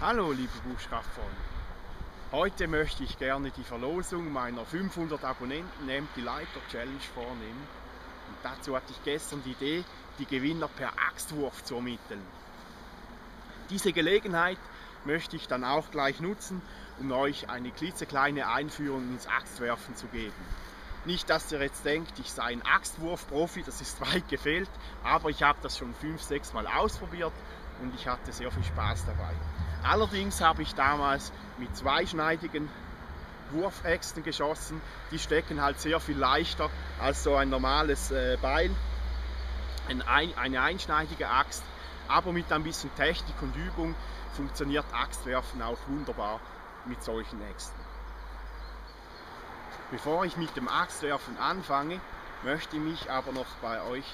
Hallo liebe Buchstaffon, heute möchte ich gerne die Verlosung meiner 500 Abonnenten Empty Lighter Challenge vornehmen. Und dazu hatte ich gestern die Idee, die Gewinner per Axtwurf zu ermitteln. Diese Gelegenheit möchte ich dann auch gleich nutzen, um euch eine klitzekleine Einführung ins Axtwerfen zu geben. Nicht, dass ihr jetzt denkt, ich sei ein Axtwurf-Profi, das ist weit gefehlt, aber ich habe das schon 5-6 Mal ausprobiert und ich hatte sehr viel Spaß dabei. Allerdings habe ich damals mit zweischneidigen Wurfäxten geschossen. Die stecken halt sehr viel leichter als so ein normales Beil, eine einschneidige Axt. Aber mit ein bisschen Technik und Übung funktioniert Axtwerfen auch wunderbar mit solchen Äxten. Bevor ich mit dem Axtwerfen anfange, möchte ich mich aber noch bei euch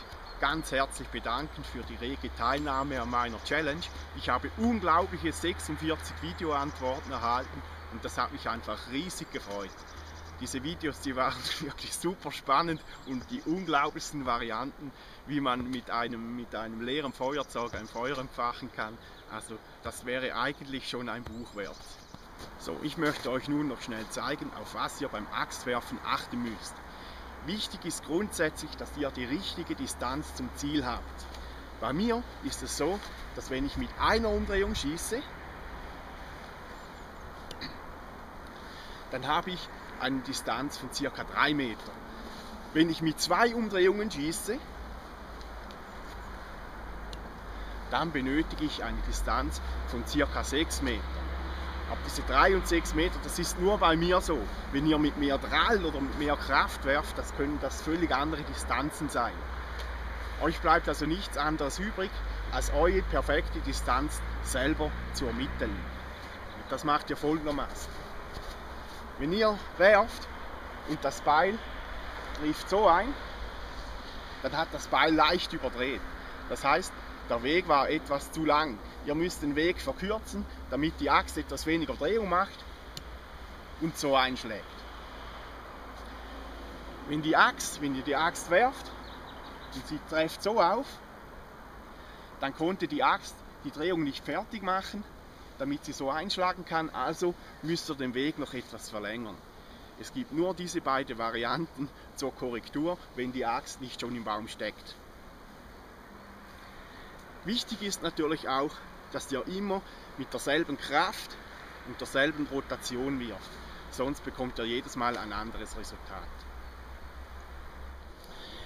ganz herzlich bedanken für die rege Teilnahme an meiner Challenge. Ich habe unglaubliche 46 Videoantworten erhalten und das hat mich einfach riesig gefreut. Diese Videos, die waren wirklich super spannend und die unglaublichsten Varianten, wie man mit einem leeren Feuerzeug ein Feuer entfachen kann. Also das wäre eigentlich schon ein Buch wert. So, ich möchte euch nun noch schnell zeigen, auf was ihr beim Axtwerfen achten müsst. Wichtig ist grundsätzlich, dass ihr die richtige Distanz zum Ziel habt. Bei mir ist es so, dass wenn ich mit einer Umdrehung schieße, dann habe ich eine Distanz von ca. 3 Meter. Wenn ich mit 2 Umdrehungen schieße, dann benötige ich eine Distanz von ca. 6 Metern. Aber diese 3 und 6 Meter, das ist nur bei mir so. Wenn ihr mit mehr Drall oder mit mehr Kraft werft, das können das völlig andere Distanzen sein. Euch bleibt also nichts anderes übrig, als eure perfekte Distanz selber zu ermitteln. Und das macht ihr folgendermaßen. Wenn ihr werft und das Beil trifft so ein, dann hat das Beil leicht überdreht. Das heißt, der Weg war etwas zu lang. Ihr müsst den Weg verkürzen, damit die Axt etwas weniger Drehung macht und so einschlägt. Wenn ihr die Axt werft und sie trifft so auf, dann konnte die Axt die Drehung nicht fertig machen, damit sie so einschlagen kann, also müsst ihr den Weg noch etwas verlängern. Es gibt nur diese beiden Varianten zur Korrektur, wenn die Axt nicht schon im Baum steckt. Wichtig ist natürlich auch, dass ihr immer mit derselben Kraft und derselben Rotation wirft. Sonst bekommt ihr jedes Mal ein anderes Resultat.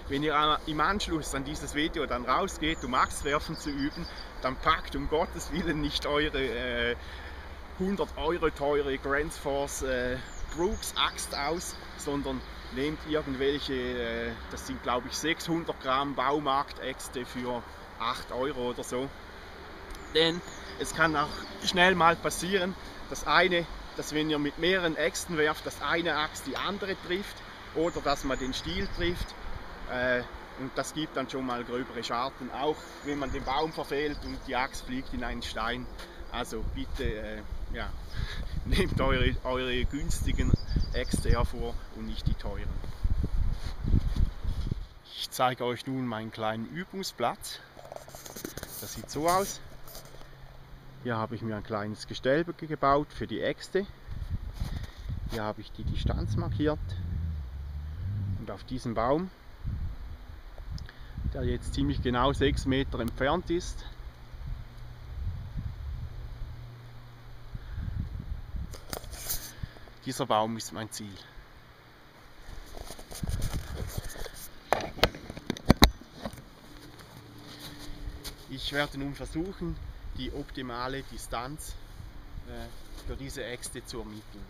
Wenn ihr im Anschluss an dieses Video dann rausgeht, um Axtwerfen zu üben, dann packt um Gottes Willen nicht eure 100 Euro teure Grand Force Brooks Axt aus, sondern nehmt irgendwelche, das sind glaube ich 600 Gramm Baumarktäxte für 8 Euro oder so. Denn es kann auch schnell mal passieren, dass wenn ihr mit mehreren Äxten werft, dass eine Axt die andere trifft oder dass man den Stiel trifft. Und das gibt dann schon mal gröbere Schaden, auch wenn man den Baum verfehlt und die Axt fliegt in einen Stein. Also bitte ja, nehmt eure günstigen Äxte hervor und nicht die teuren. Ich zeige euch nun meinen kleinen Übungsplatz. Das sieht so aus. Hier habe ich mir ein kleines Gestell gebaut für die Äxte. Hier habe ich die Distanz markiert. Und auf diesem Baum, der jetzt ziemlich genau 6 Meter entfernt ist, dieser Baum ist mein Ziel. Ich werde nun versuchen, die optimale Distanz für diese Äxte zu ermitteln.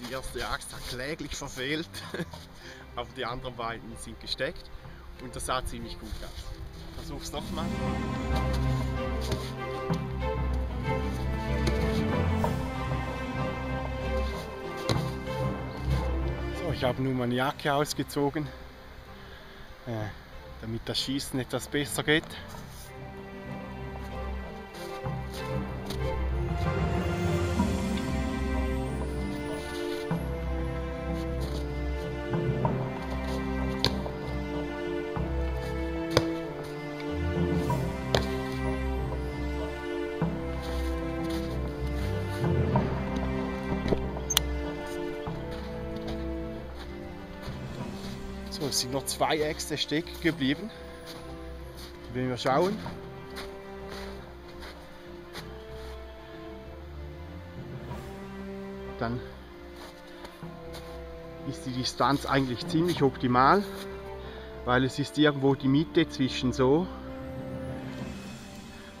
Die erste Axt hat kläglich verfehlt, aber die anderen beiden sind gesteckt und das sah ziemlich gut aus. Versuch's nochmal. So, ich habe nun meine Jacke ausgezogen, damit das Schießen etwas besser geht. So, es sind noch 2 Äxte stecken geblieben. Wenn wir schauen. Dann ist die Distanz eigentlich ziemlich optimal, weil es ist irgendwo die Mitte zwischen so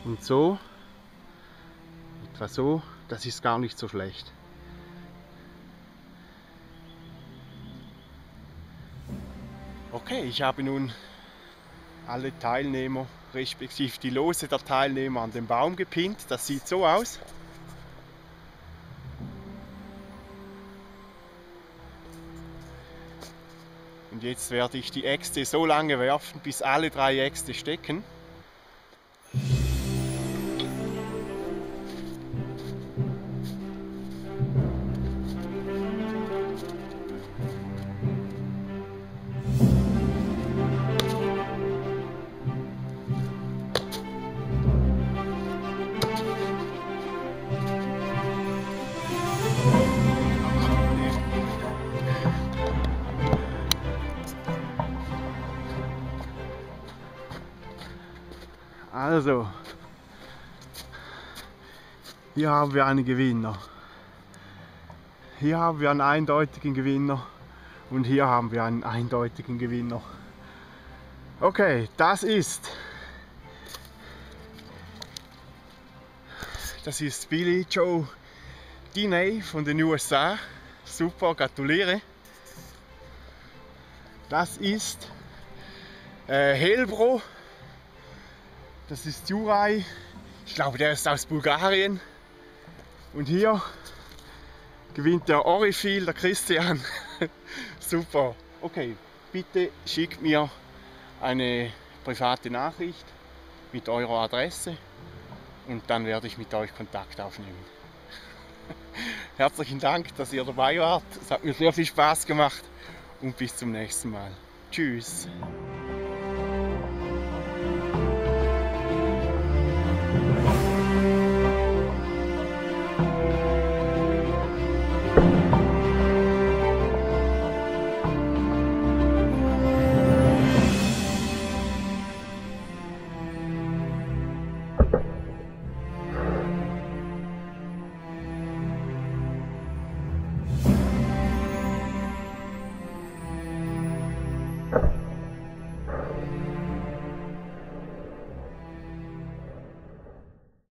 und so, etwa so, das ist gar nicht so schlecht. Okay, ich habe nun alle Teilnehmer, respektive die Lose der Teilnehmer an den Baum gepinnt, das sieht so aus. Und jetzt werde ich die Äxte so lange werfen, bis alle 3 Äxte stecken. Also, hier haben wir einen Gewinner, hier haben wir einen eindeutigen Gewinner und hier haben wir einen eindeutigen Gewinner. Okay, das ist Billy Joe Diney von den USA, super, gratuliere. Das ist Helbro. Das ist Juraj, ich glaube, der ist aus Bulgarien. Und hier gewinnt der Orifil, der Christian. Super. Okay, bitte schickt mir eine private Nachricht mit eurer Adresse und dann werde ich mit euch Kontakt aufnehmen. Herzlichen Dank, dass ihr dabei wart. Es hat mir sehr viel Spaß gemacht und bis zum nächsten Mal. Tschüss.